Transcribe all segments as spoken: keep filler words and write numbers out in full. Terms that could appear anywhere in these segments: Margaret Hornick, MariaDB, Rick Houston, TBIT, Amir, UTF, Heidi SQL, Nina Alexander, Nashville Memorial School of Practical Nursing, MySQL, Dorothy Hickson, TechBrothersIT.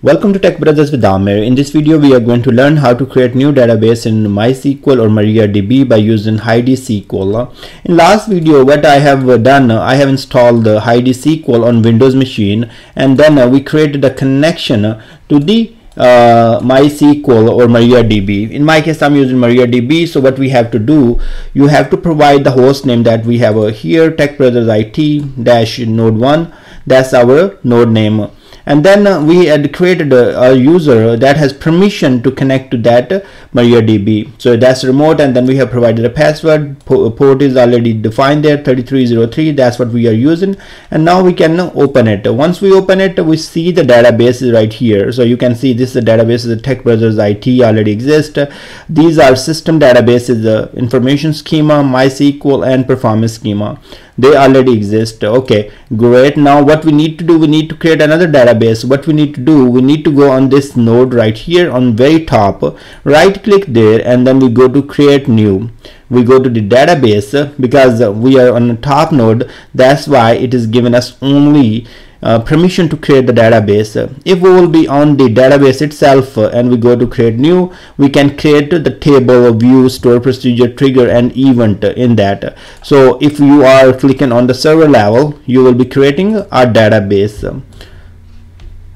Welcome to Tech Brothers with Amir. In this video, we are going to learn how to create new database in MySQL or MariaDB by using Heidi S Q L. In last video, what I have done, I have installed the Heidi S Q L on Windows machine, and then we created a connection to the uh, MySQL or MariaDB. In my case, I'm using MariaDB. So what we have to do, you have to provide the host name that we have here, Tech Brothers I T dash node one. That's our node name. And then uh, we had created a, a user that has permission to connect to that uh, MariaDB. So that's remote, and then we have provided a password. Po port is already defined there, thirty-three oh three. That's what we are using. And now we can uh, open it. Once we open it, we see the database is right here. So you can see this the database is the Tech Brothers I T already exists. Uh, these are system databases, uh, information schema, MySQL, and performance schema. They already exist. Okay, great. Now what we need to do, we need to create another database. What we need to do, we need to go on this node right here on very top, right click there, and then we go to create new. We go to the database because we are on the top node. That's why it is given us only uh, permission to create the database. If we will be on the database itself and we go to create new, we can create the table, view, store procedure, trigger, and event in that. So if you are clicking on the server level, you will be creating a database.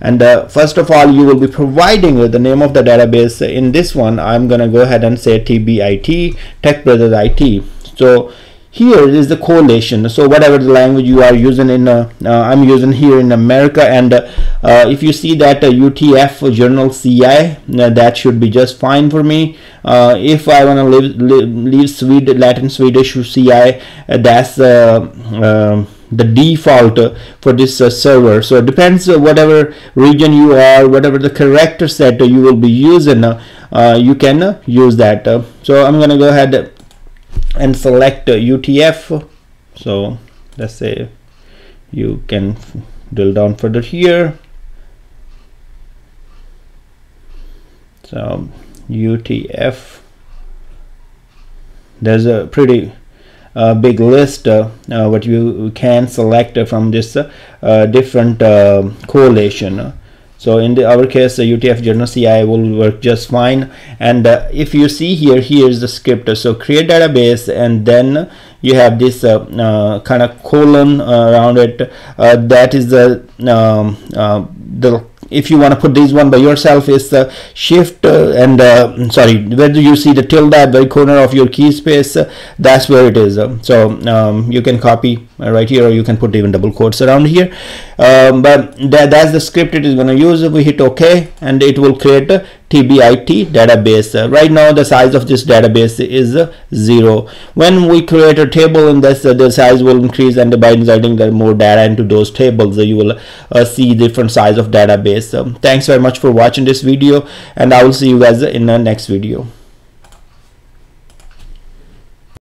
And uh, first of all, you will be providing the name of the database. In this one, I'm gonna go ahead and say T B I T, Tech Brothers I T. So here is the correlation. So whatever the language you are using in, uh, uh, I'm using here in America. And uh, uh, if you see that uh, U T F journal C I, uh, that should be just fine for me. Uh, if I wanna leave, leave Swedish, Latin Swedish C I, uh, that's uh, uh, the default uh, for this uh, server. So it depends on uh, whatever region you are, whatever the character set uh, you will be using, uh, uh, you can uh, use that. Uh, so I'm gonna go ahead and select uh, U T F. So let's say you can drill down further here. So U T F, there's a pretty a uh, big list uh, uh, what you can select uh, from this uh, uh, different uh, correlation. So in the our case, uh, U T F journal C I will work just fine. And uh, if you see here, here is the script. So create database, and then you have this uh, uh, kind of colon uh, around it. Uh, that is the um, uh, the if you want to put this one by yourself, is the uh, shift uh, and uh, sorry, where do you see the tilde at the corner of your key space? Uh, that's where it is. Uh, so um, you can copy uh, right here, or you can put even double quotes around here. Um, but that, that's the script it is going to use. We hit OK, and it will create a T B I T database. Uh, right now, the size of this database is uh, zero. When we create a table in this, uh, the size will increase, and by inserting more data into those tables, uh, you will uh, see different size of database. So thanks very much for watching this video, and I will see you guys in the next video.